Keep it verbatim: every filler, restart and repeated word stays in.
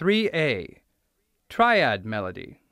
three A, Triad Melody.